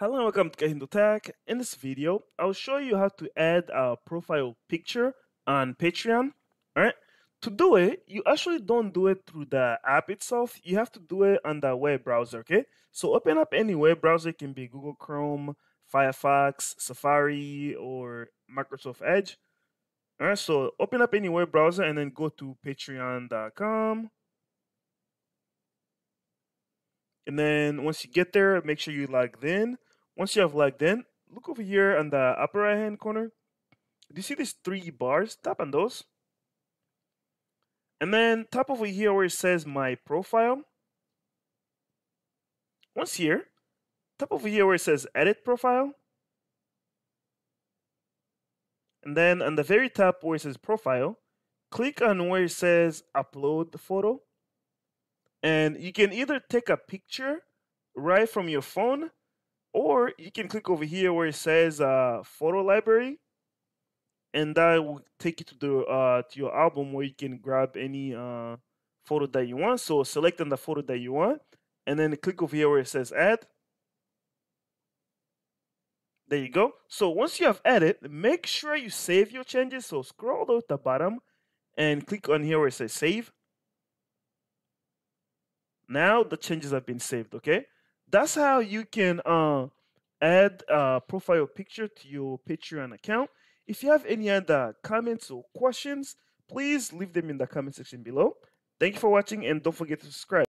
Hello and welcome to Kahindo Tech. In this video, I'll show you how to add a profile picture on Patreon. Alright, to do it, you actually don't do it through the app itself. You have to do it on the web browser, okay? So open up any web browser. It can be Google Chrome, Firefox, Safari, or Microsoft Edge. Alright, so open up any web browser and then go to patreon.com. And then once you get there, make sure you log in. Once you have logged in, look over here on the upper right hand corner. Do you see these three bars? Tap on those. And then tap over here where it says My Profile. Once here, tap over here where it says Edit Profile. And then on the very top where it says Profile, click on where it says Upload the Photo. And you can either take a picture right from your phone, or you can click over here where it says photo library, and that will take you to the to your album where you can grab any photo that you want. So select on the photo that you want, and then click over here where it says add. There you go. So once you have added, make sure you save your changes. So scroll down to the bottom and click on here where it says save. Now the changes have been saved, okay? That's how you can add a profile picture to your Patreon account. If you have any other comments or questions, please leave them in the comment section below. Thank you for watching and don't forget to subscribe.